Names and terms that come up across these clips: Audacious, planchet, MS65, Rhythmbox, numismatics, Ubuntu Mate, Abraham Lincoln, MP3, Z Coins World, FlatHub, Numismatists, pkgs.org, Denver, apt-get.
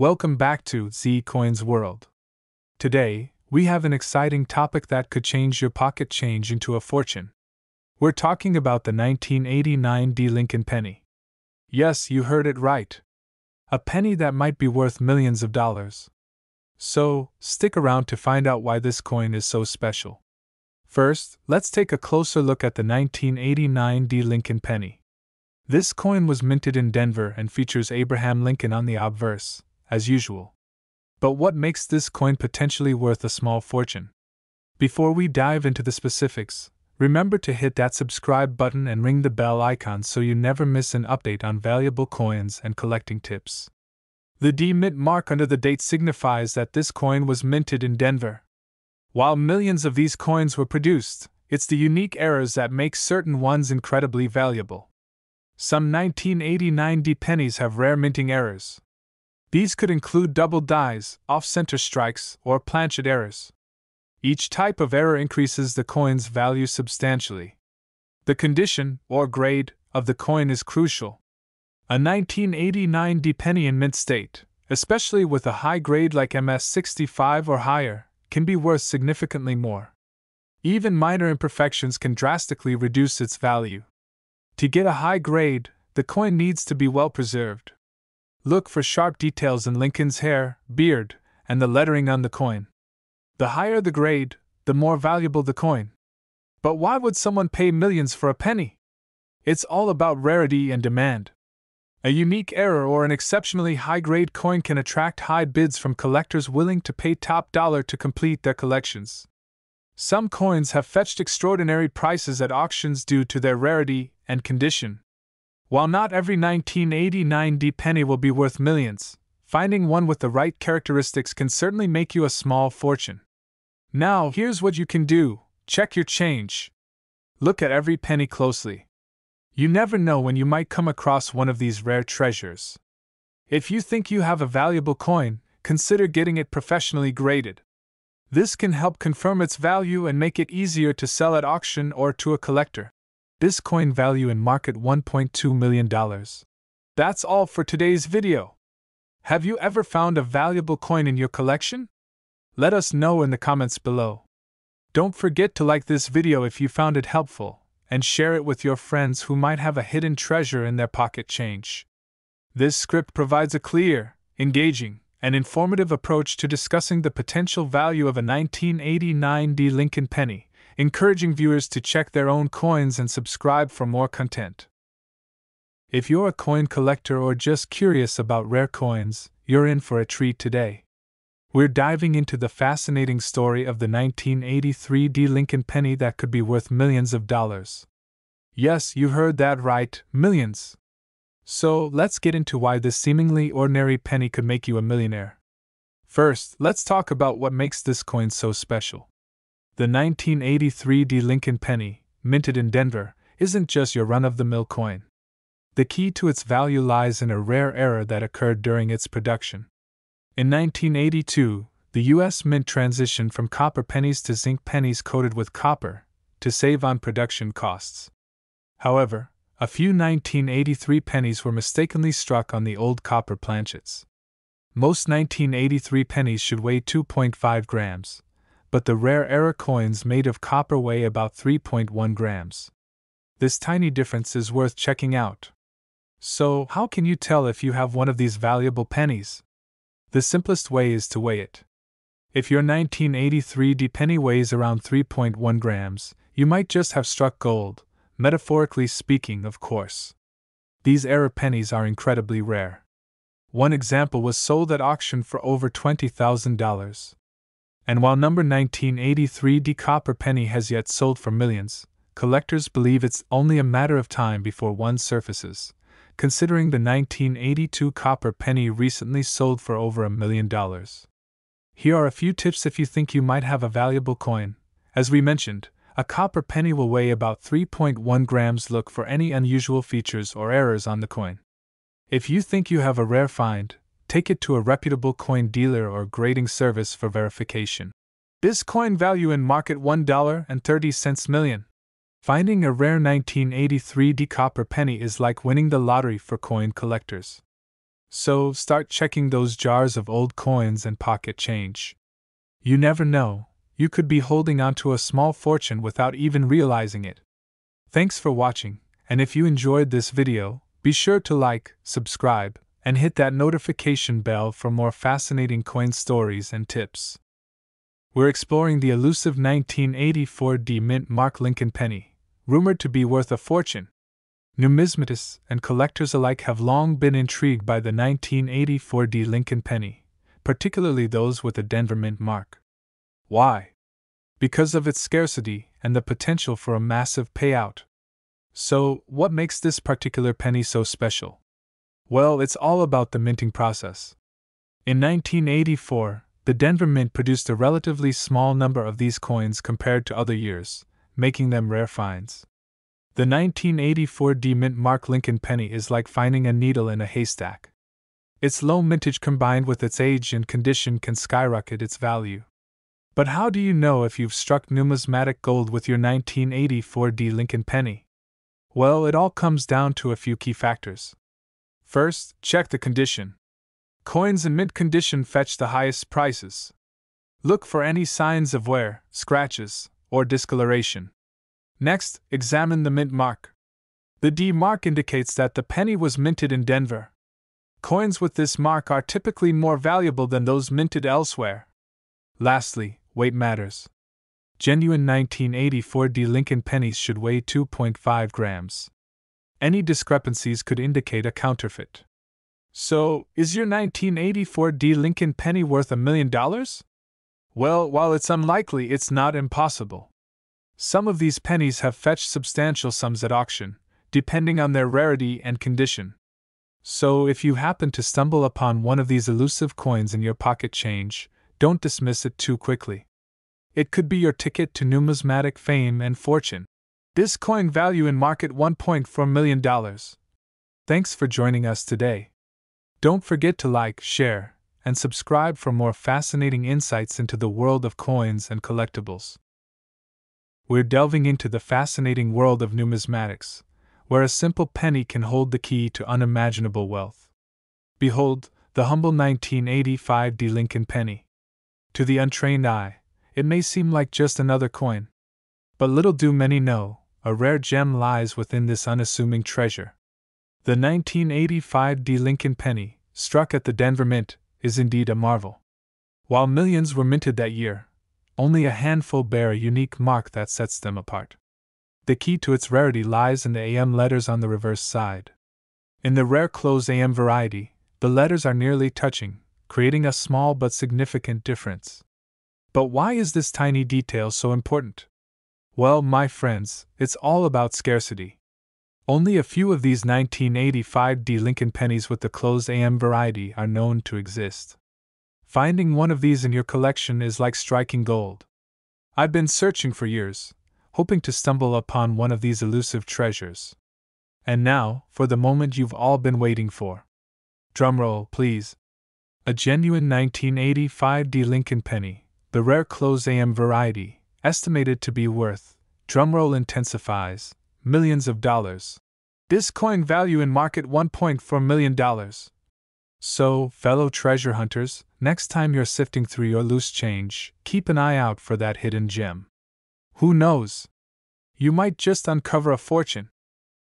Welcome back to Z Coins World. Today, we have an exciting topic that could change your pocket change into a fortune. We're talking about the 1989 D. Lincoln penny. Yes, you heard it right. A penny that might be worth millions of dollars. So, stick around to find out why this coin is so special. First, let's take a closer look at the 1989 D. Lincoln penny. This coin was minted in Denver and features Abraham Lincoln on the obverse, as usual. But what makes this coin potentially worth a small fortune? Before we dive into the specifics, remember to hit that subscribe button and ring the bell icon so you never miss an update on valuable coins and collecting tips. The D-Mint mark under the date signifies that this coin was minted in Denver. While millions of these coins were produced, it's the unique errors that make certain ones incredibly valuable. Some 1989 D-pennies have rare minting errors. These could include double dies, off-center strikes, or planchet errors. Each type of error increases the coin's value substantially. The condition, or grade, of the coin is crucial. A 1989 D penny in mint state, especially with a high grade like MS65 or higher, can be worth significantly more. Even minor imperfections can drastically reduce its value. To get a high grade, the coin needs to be well preserved. Look for sharp details in Lincoln's hair, beard, and the lettering on the coin. The higher the grade, the more valuable the coin. But why would someone pay millions for a penny? It's all about rarity and demand. A unique error or an exceptionally high-grade coin can attract high bids from collectors willing to pay top dollar to complete their collections. Some coins have fetched extraordinary prices at auctions due to their rarity and condition. While not every 1989 D penny will be worth millions, finding one with the right characteristics can certainly make you a small fortune. Now, here's what you can do. Check your change. Look at every penny closely. You never know when you might come across one of these rare treasures. If you think you have a valuable coin, consider getting it professionally graded. This can help confirm its value and make it easier to sell at auction or to a collector. This coin value in market $1.2 million. That's all for today's video. Have you ever found a valuable coin in your collection? Let us know in the comments below. Don't forget to like this video if you found it helpful, and share it with your friends who might have a hidden treasure in their pocket change. This script provides a clear, engaging, and informative approach to discussing the potential value of a 1989 D. Lincoln penny, encouraging viewers to check their own coins and subscribe for more content. If you're a coin collector or just curious about rare coins, you're in for a treat today. We're diving into the fascinating story of the 1983 D. Lincoln penny that could be worth millions of dollars. Yes, you heard that right, millions. So, let's get into why this seemingly ordinary penny could make you a millionaire. First, let's talk about what makes this coin so special. The 1983 D. Lincoln penny, minted in Denver, isn't just your run-of-the-mill coin. The key to its value lies in a rare error that occurred during its production. In 1982, the U.S. Mint transitioned from copper pennies to zinc pennies coated with copper, to save on production costs. However, a few 1983 pennies were mistakenly struck on the old copper planchets. Most 1983 pennies should weigh 2.5 grams. But the rare era coins made of copper weigh about 3.1 grams. This tiny difference is worth checking out. So, how can you tell if you have one of these valuable pennies? The simplest way is to weigh it. If your 1983 D penny weighs around 3.1 grams, you might just have struck gold, metaphorically speaking, of course. These era pennies are incredibly rare. One example was sold at auction for over $20,000. And while number 1983 D copper penny has yet sold for millions, collectors believe it's only a matter of time before one surfaces, considering the 1982 copper penny recently sold for over $1 million. Here are a few tips if you think you might have a valuable coin. As we mentioned, a copper penny will weigh about 3.1 grams. Look for any unusual features or errors on the coin. If you think you have a rare find, take it to a reputable coin dealer or grading service for verification. This coin value in market $1.30 million. Finding a rare 1983 D copper penny is like winning the lottery for coin collectors. So start checking those jars of old coins and pocket change. You never know, you could be holding onto a small fortune without even realizing it. Thanks for watching, and if you enjoyed this video, be sure to like, subscribe, and hit that notification bell for more fascinating coin stories and tips. We're exploring the elusive 1984 D-Mint Mark Lincoln penny, rumored to be worth a fortune. Numismatists and collectors alike have long been intrigued by the 1984 D Lincoln penny, particularly those with a Denver mint mark. Why? Because of its scarcity and the potential for a massive payout. So, what makes this particular penny so special? Well, it's all about the minting process. In 1984, the Denver Mint produced a relatively small number of these coins compared to other years, making them rare finds. The 1984 D-Mint Mark Lincoln penny is like finding a needle in a haystack. Its low mintage combined with its age and condition can skyrocket its value. But how do you know if you've struck numismatic gold with your 1984 D Lincoln penny? Well, it all comes down to a few key factors. First, check the condition. Coins in mint condition fetch the highest prices. Look for any signs of wear, scratches, or discoloration. Next, examine the mint mark. The D mark indicates that the penny was minted in Denver. Coins with this mark are typically more valuable than those minted elsewhere. Lastly, weight matters. Genuine 1984 D Lincoln pennies should weigh 2.5 grams. Any discrepancies could indicate a counterfeit. So, is your 1984 D Lincoln penny worth $1 million? Well, while it's unlikely, it's not impossible. Some of these pennies have fetched substantial sums at auction, depending on their rarity and condition. So if you happen to stumble upon one of these elusive coins in your pocket change, don't dismiss it too quickly. It could be your ticket to numismatic fame and fortune. This coin value in market $1.4 million. Thanks for joining us today. Don't forget to like, share, and subscribe for more fascinating insights into the world of coins and collectibles. We're delving into the fascinating world of numismatics, where a simple penny can hold the key to unimaginable wealth. Behold, the humble 1985 D. Lincoln penny. To the untrained eye, it may seem like just another coin. But little do many know, a rare gem lies within this unassuming treasure. The 1985 D. Lincoln penny, struck at the Denver Mint, is indeed a marvel. While millions were minted that year, only a handful bear a unique mark that sets them apart. The key to its rarity lies in the AM letters on the reverse side. In the rare closed AM variety, the letters are nearly touching, creating a small but significant difference. But why is this tiny detail so important? Well, my friends, it's all about scarcity. Only a few of these 1985 D. Lincoln pennies with the closed AM variety are known to exist. Finding one of these in your collection is like striking gold. I've been searching for years, hoping to stumble upon one of these elusive treasures. And now, for the moment you've all been waiting for. Drumroll, please. A genuine 1985 D. Lincoln penny, the rare closed AM variety, estimated to be worth, drumroll intensifies, millions of dollars. This coin value in market $1.4 million. So, fellow treasure hunters, next time you're sifting through your loose change, keep an eye out for that hidden gem. Who knows? You might just uncover a fortune.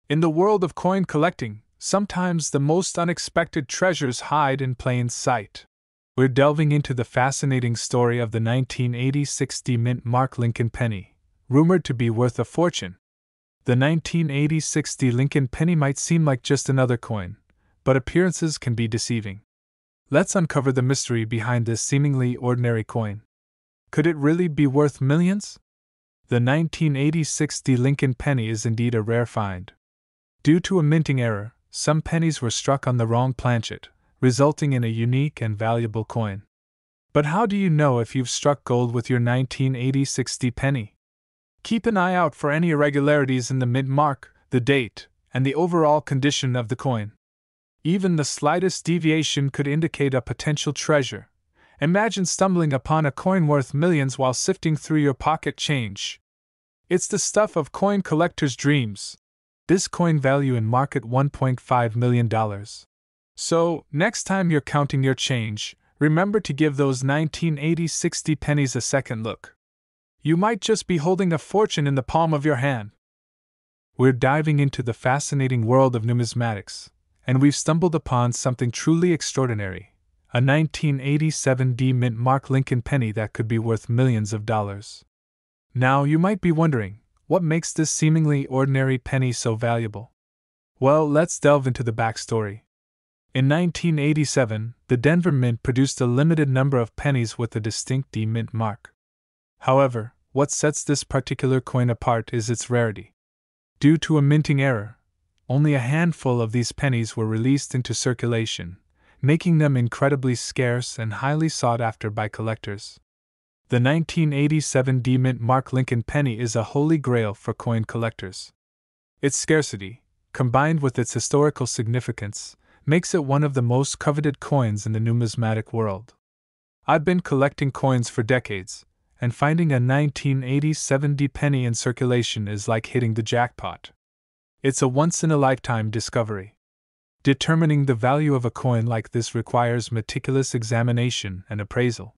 In the world of coin collecting, sometimes the most unexpected treasures hide in plain sight. We're delving into the fascinating story of the 1986 D-Mint Mark Lincoln penny, rumored to be worth a fortune. The 1986 D Lincoln penny might seem like just another coin, but appearances can be deceiving. Let's uncover the mystery behind this seemingly ordinary coin. Could it really be worth millions? The 1986 D. Lincoln penny is indeed a rare find. Due to a minting error, some pennies were struck on the wrong planchet, resulting in a unique and valuable coin. But how do you know if you've struck gold with your 1986 D penny? Keep an eye out for any irregularities in the mint mark, the date, and the overall condition of the coin. Even the slightest deviation could indicate a potential treasure. Imagine stumbling upon a coin worth millions while sifting through your pocket change. It's the stuff of coin collectors' dreams. This coin value in market $1.5 million. So, next time you're counting your change, remember to give those 1980 60 pennies a second look. You might just be holding a fortune in the palm of your hand. We're diving into the fascinating world of numismatics, and we've stumbled upon something truly extraordinary, a 1987 D-Mint Mark Lincoln penny that could be worth millions of dollars. Now you might be wondering, what makes this seemingly ordinary penny so valuable? Well, let's delve into the backstory. In 1987, the Denver Mint produced a limited number of pennies with a distinct D-Mint mark. However, what sets this particular coin apart is its rarity. Due to a minting error, only a handful of these pennies were released into circulation, making them incredibly scarce and highly sought after by collectors. The 1987 D-Mint Mark Lincoln penny is a holy grail for coin collectors. Its scarcity, combined with its historical significance, makes it one of the most coveted coins in the numismatic world. I've been collecting coins for decades, and finding a 1987 D penny in circulation is like hitting the jackpot. It's a once-in-a-lifetime discovery. Determining the value of a coin like this requires meticulous examination and appraisal.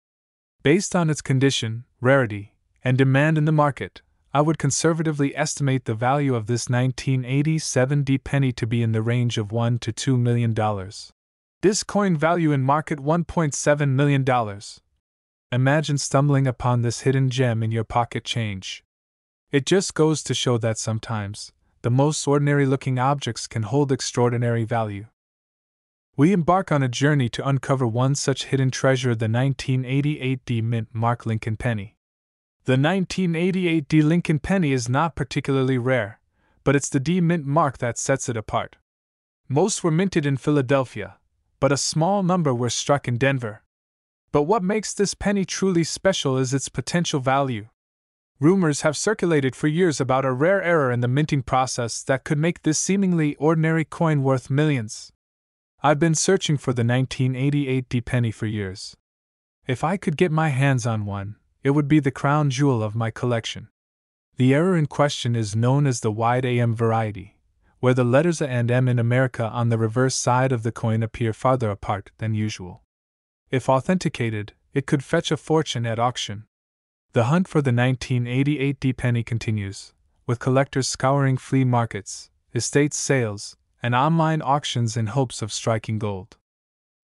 Based on its condition, rarity, and demand in the market, I would conservatively estimate the value of this 1987 D penny to be in the range of $1 to $2 million. This coin value in market $1.7 million. Imagine stumbling upon this hidden gem in your pocket change. It just goes to show that sometimes, the most ordinary-looking objects can hold extraordinary value. We embark on a journey to uncover one such hidden treasure, the 1988 D Mint Mark Lincoln penny. The 1988 D Lincoln penny is not particularly rare, but it's the D Mint mark that sets it apart. Most were minted in Philadelphia, but a small number were struck in Denver. But what makes this penny truly special is its potential value. Rumors have circulated for years about a rare error in the minting process that could make this seemingly ordinary coin worth millions. I've been searching for the 1988 D penny for years. If I could get my hands on one, it would be the crown jewel of my collection. The error in question is known as the wide AM variety, where the letters A and M in America on the reverse side of the coin appear farther apart than usual. If authenticated, it could fetch a fortune at auction. The hunt for the 1988 D penny continues, with collectors scouring flea markets, estate sales, and online auctions in hopes of striking gold.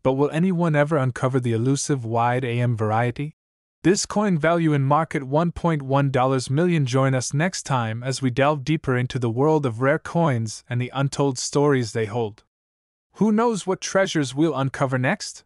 But will anyone ever uncover the elusive wide AM variety? This coin value in market $1.1 million. Join us next time as we delve deeper into the world of rare coins and the untold stories they hold. Who knows what treasures we'll uncover next?